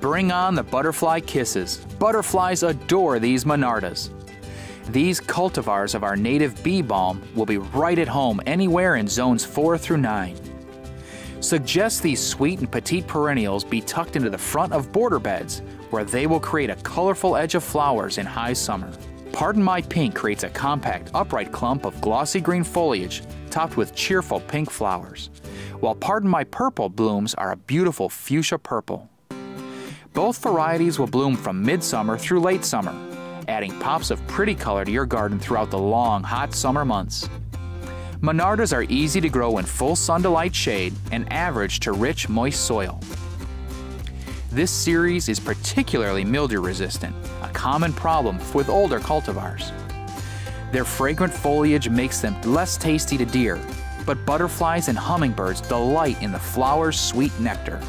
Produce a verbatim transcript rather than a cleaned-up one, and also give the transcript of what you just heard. bring on the butterfly kisses. Butterflies adore these monardas. These cultivars of our native bee balm will be right at home anywhere in zones four through nine. Suggest these sweet and petite perennials be tucked into the front of border beds, where they will create a colorful edge of flowers in high summer. Pardon My Pink creates a compact, upright clump of glossy green foliage topped with cheerful pink flowers, while Pardon My Purple blooms are a beautiful fuchsia purple. Both varieties will bloom from midsummer through late summer, adding pops of pretty color to your garden throughout the long, hot summer months. Monardas are easy to grow in full sun to light shade and average to rich, moist soil. This series is particularly mildew resistant, a common problem with older cultivars. Their fragrant foliage makes them less tasty to deer, but butterflies and hummingbirds delight in the flower's sweet nectar.